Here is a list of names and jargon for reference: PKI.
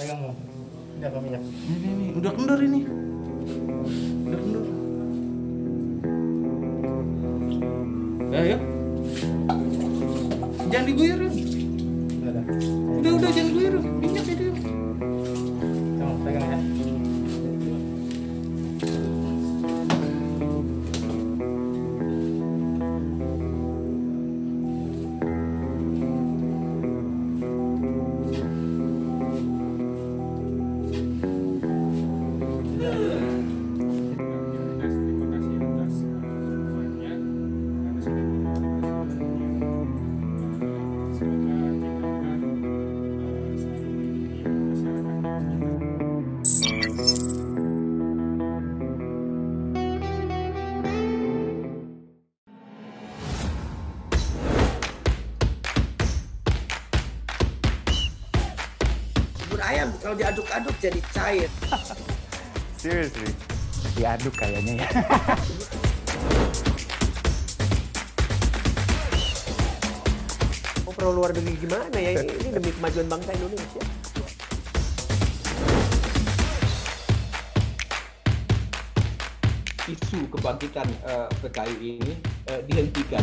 Pegang dong. Ini apa minyak? Ini, udah kendor ini. Udah kendor. Udah ya. Jangan diguyur. Udah, jangan diguyur. Minyak itu. Jangan pegang ya. Ayam kalau diaduk-aduk jadi cair. Seriously, diaduk kayaknya ya. Oh, perlu luar negeri gimana ya ini demi kemajuan bangsa Indonesia. Isu kebangkitan PKI ini dihentikan.